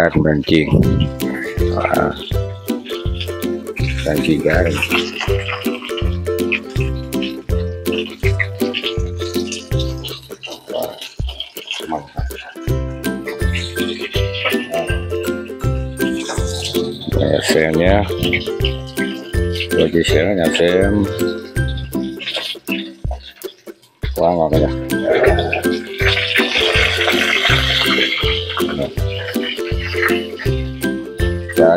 cá cũng đang chiên. Đang chiên cá đây. Nhà xem nhé, rồi chia sẻ với nhà xem. Quá ngon rồi. Cá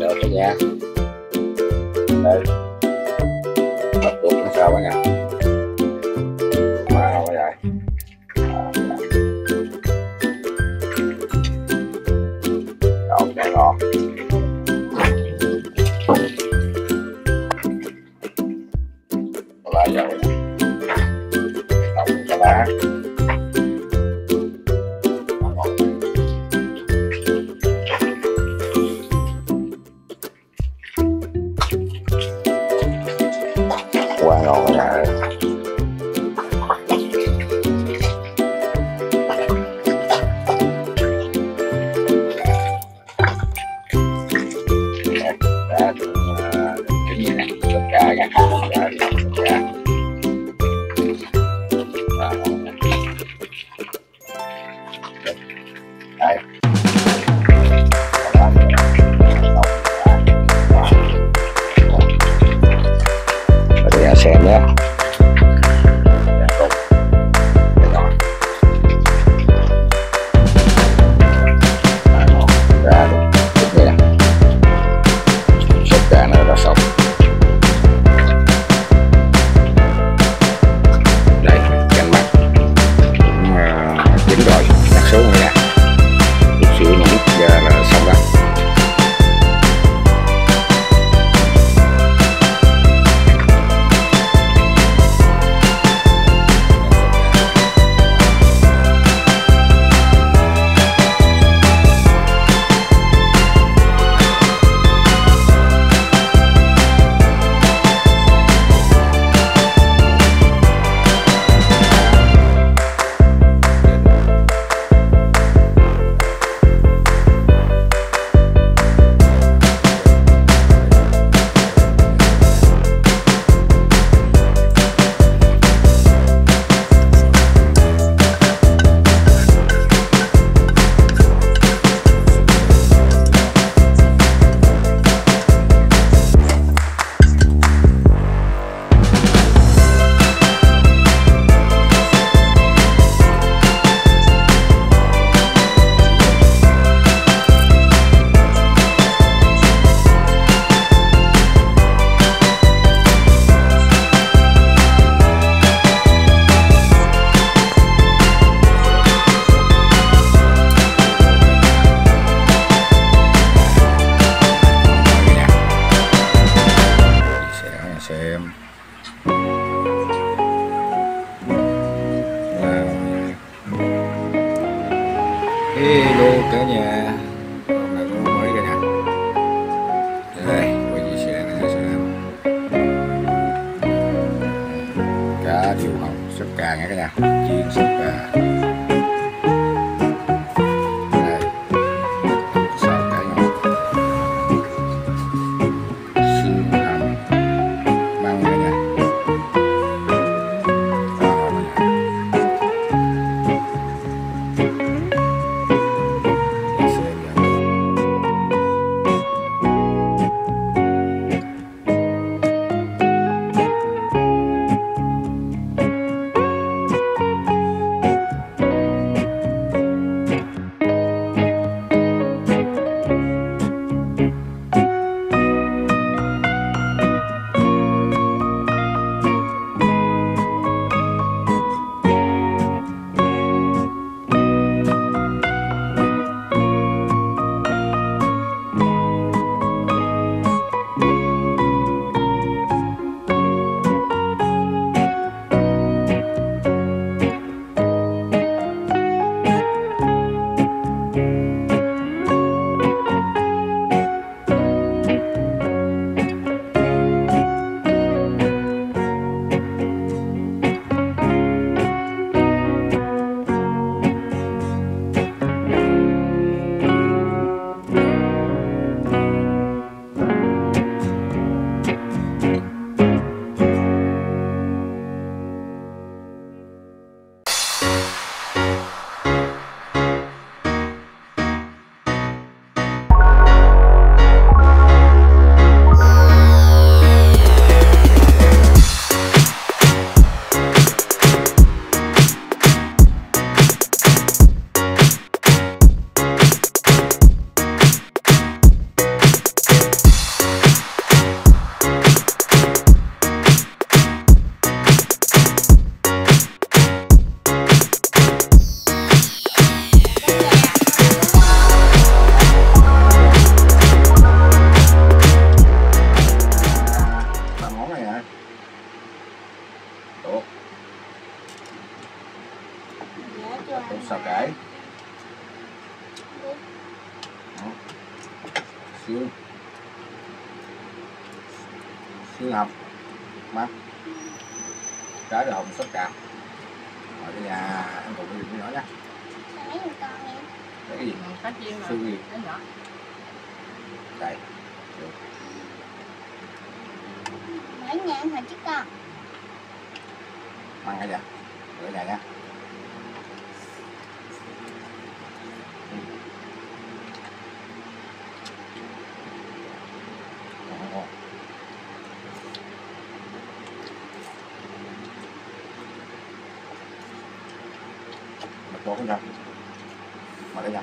Đó cả nhà. Đây. Bắt tốt làm sao cả nhà. Quá ngon rồi nè. Xem nhé. Ra luôn. Sốt cá nó đã xong. Đây, canh mặn chỉnh rồi, đặt xuống nha. Chút xíu nó múc ra là xong rồi. Hello cả nhà, hôm nay có mới cả nhà. Đây, quay chia sẻ này sẽ làm cá điều hồng sốt cà nha cả nhà, chiên sốt cà. Đây, sốt cà ngọt, xương hầm, măng cả nhà. và cột sao cải, xương xương hầm mát, trái đậu hồng sốt cạp. Ở cái nhà ăn cùng với nhỏ nhé. Cái gì? Cá chiên rồi. Xương gì? Cá nhỏ. Đây. Mỗi nhà ăn hồi chứ con. Ăn cái gì? Ở nhà nha. Bỏ không ra, mở ra.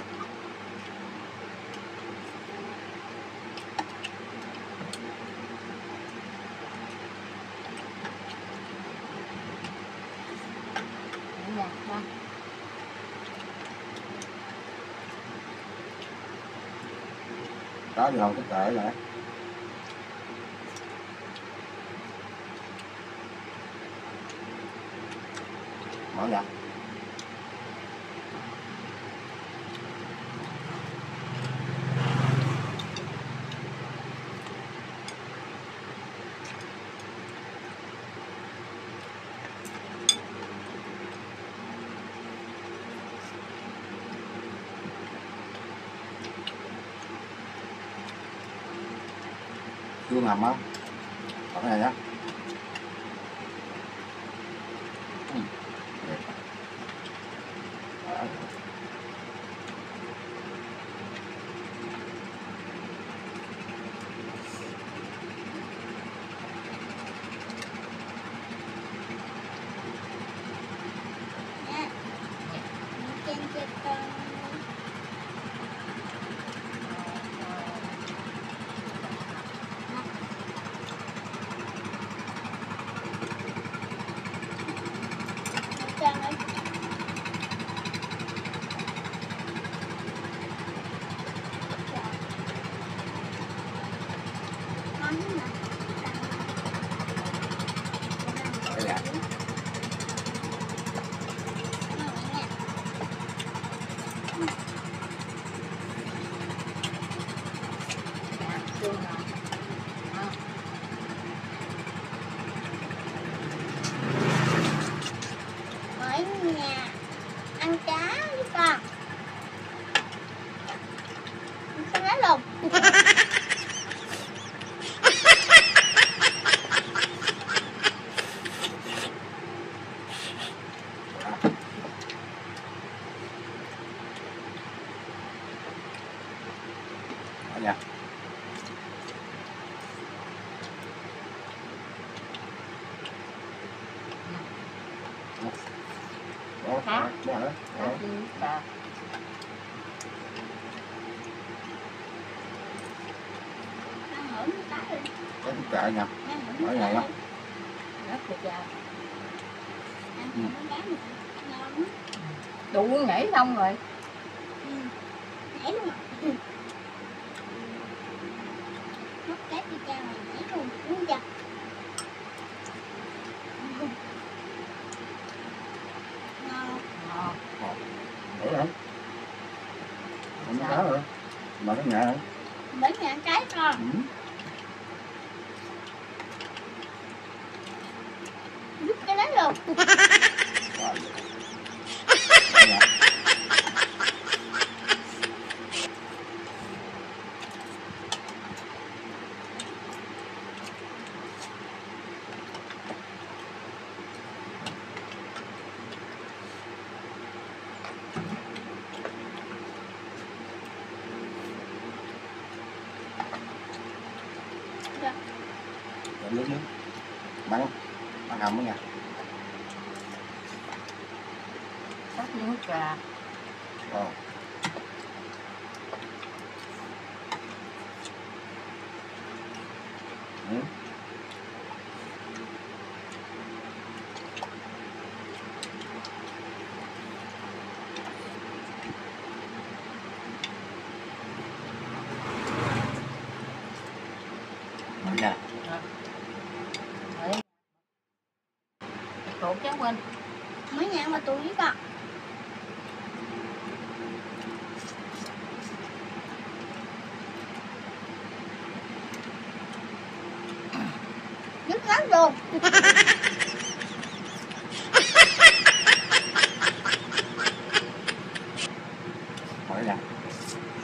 Đó giờ cái cỡ lại. Mở ra. Xương hầm á, còn cái này nhá, cải nha, mỗi ngày lắm. Đủ nhảy xong rồi. Nhảy luôn. Mất cái đi cha mày nhảy luôn, muốn giật. Ngon. Ngon. Lắm. Không cá rồi, mà nó nhẹ. Bánh nhẹ cái con. Nước nước bắn hầm đó nha. Cắt miếng cà. Wow. Mấy nhà mà tôi với con. luôn. Hỏi là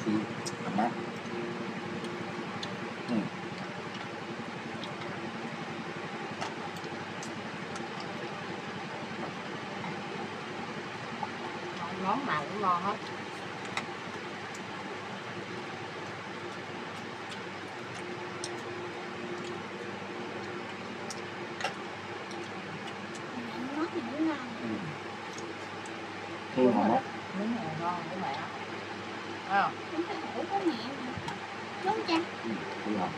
khi làm mát. Món nào cũng ngon hết. Đúng rồi đó, đúng rồi, ngon của mẹ. Thấy không? Chúng ta hủ của mẹ mà. Đúng không cha? Ừ, đúng rồi.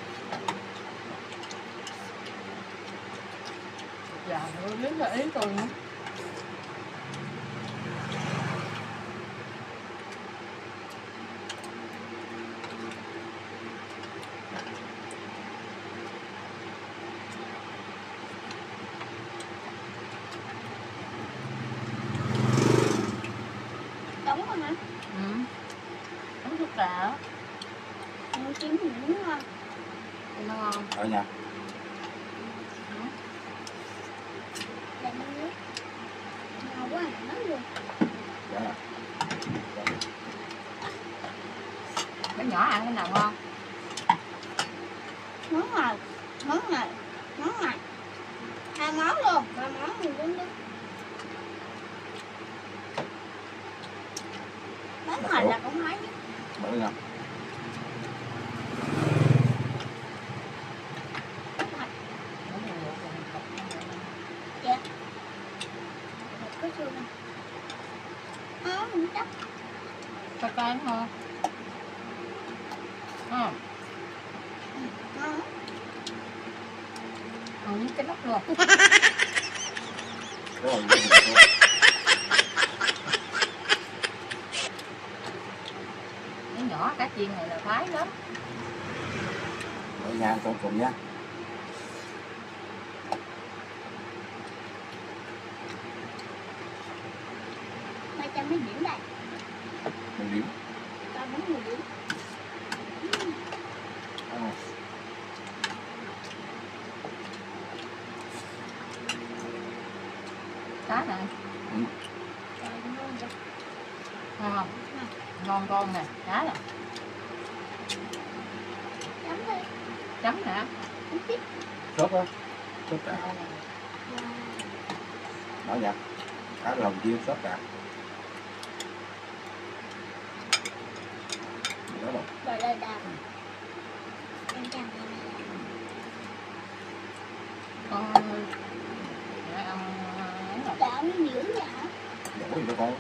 Dạ, đúng là ý tôi nữa. Dạ. Ngon chín thì đúng không? Nó ngon. Ở nhà. Dạ. Ngon quá hả luôn. Dạ. Bé nhỏ ăn cái nào ngon? Món này. 2 món luôn, 3 món mình cũng được. Món này là cũng nói chứ. Mở ra. Dạ. Có chưa nè. Áo mình đắp. Cà cam hả? À. Còn những cái lóc luôn. Rồi. Nhỏ cá chiên này là khoái lắm. Ở nhà con cùng nha. Ba cho mấy điểm đây. Mấy điểm? Ba bấm 10 điểm. Cá này. Ừ. Ngon không? Ngon con nè, cá nè. Chấm đi. Chấm nè. Sốt á. Sốt cả. Đó nha. Cá lòng chiên sốt cả. Đó rồi. Rồi đây đàm. Em chăm đi. Con ơi. Để ăn. Để ăn dữ vậy hả? Đổ gì đó con.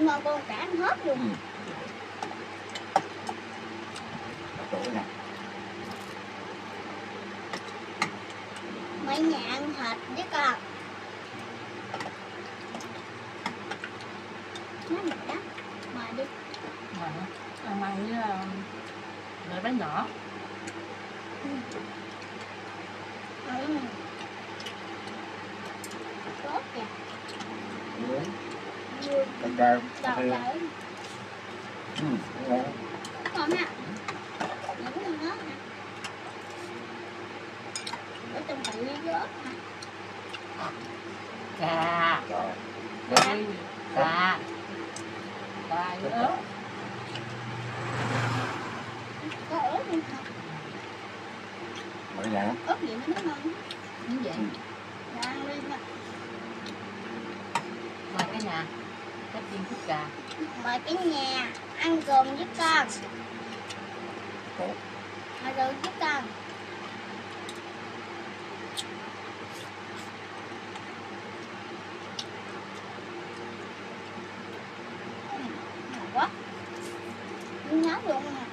Mà con cả ăn hết luôn. Mấy nhà ăn thịt với con. Nó mệt lắm. Mời đi. Ăn mặn với mẹ bé nhỏ. Tốt kìa. Còn đây còn nè. Những nó ở trong phải ly rớt hả? Cà cà cà cà ớt. Có ớt luôn hả? Bởi vậy hả? Ớt gì nó ngon hả? Như vậy là ăn ly nè. Mời cái nhà. Cái chiên phúc gà. Mời cái nhà ăn cơm với con. Ăn cơm với con. Ngon quá. Muốn nhớ luôn hả?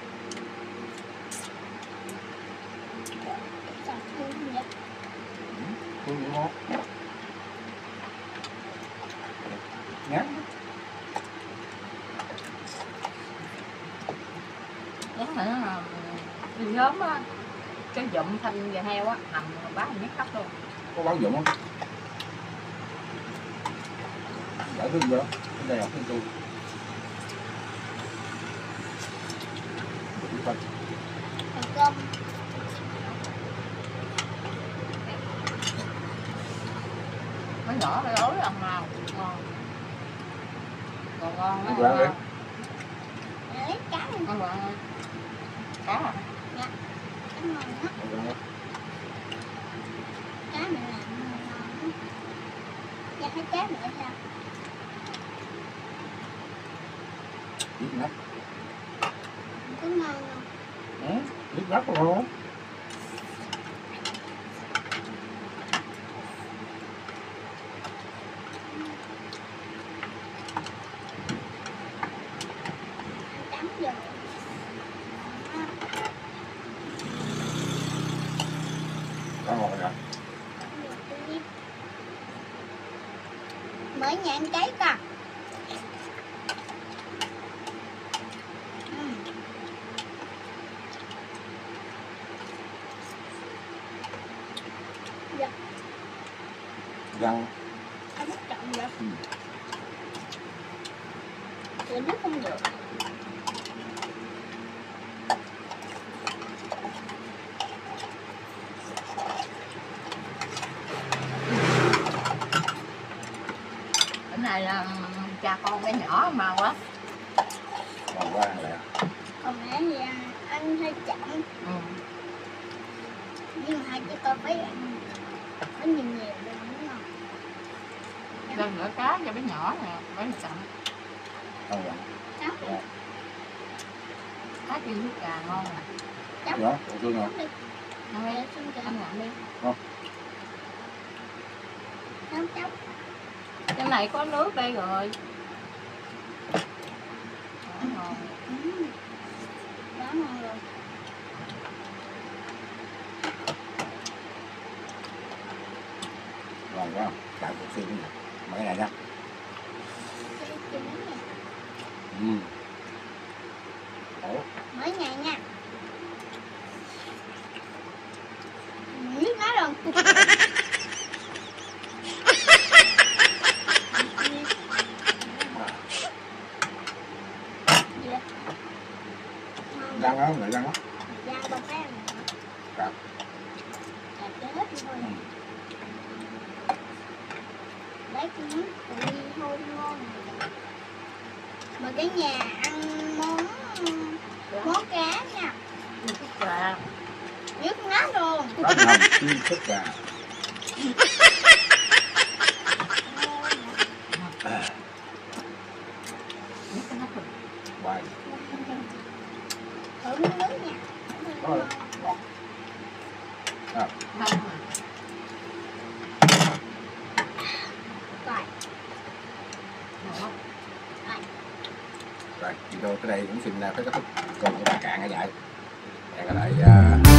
Sao thương vậy? Thương quá. Ngắn. Ngắn là đi nhóm á. Cái dụm thanh và heo á, hầm bán một miếng khắp luôn. Có bán dụm không? Giải thương vậy, cái này là thương tôi. Thành công. Bánh nhỏ phải ối ăn màu, ngon. Còn ngon lắm. Ngon lắm. Lấy cá đi. Ngon lắm. Cá hả? Dạ. Ngon lắm. Ngon lắm. Cá mình làm ngon. Dạ thấy cá mình sao? Biết lắm. Có ngon không? Ừ, biết lắm rồi. Mới nhà ăn cháy cả. Dạ. Răng. Anh mất trọng vậy. Tụi nước không được. Này là cha con bé nhỏ mà quá. Còn quá ăn lẹ. Còn bé thì ăn hơi chậm. Ừ. Nhưng mà hai chị con phải ăn có nhiều để đúng không? Lần nữa cá cho bé nhỏ nè, bé chậm. Ăn vậy. Cháu. Cá chiên nước cà ngon nè. Cháu. Dạ, tôi ngon. Ăn đi, ăn ngậm đi. Không. Cháu cháu. Trên này có nước đây rồi. Đó ngon. Đó ngon rồi. Ngon quá không? Tạo cục xương nè. Mở cái này ra. Mở nhà nha. Nước lá rồi. Răng đó, lại răng đó. Răng bằng cái này hả? Dạ hết thôi. Lấy cái nước tự nhiên thôi ngon. Mà cái nhà ăn món cá nha. Nước cà. Nước lá luôn. Đó ngon, nước cà. Rồi, video tới đây cũng xin phép kết thúc. Còn các bạn cạn ở lại. Hẹn gặp lại.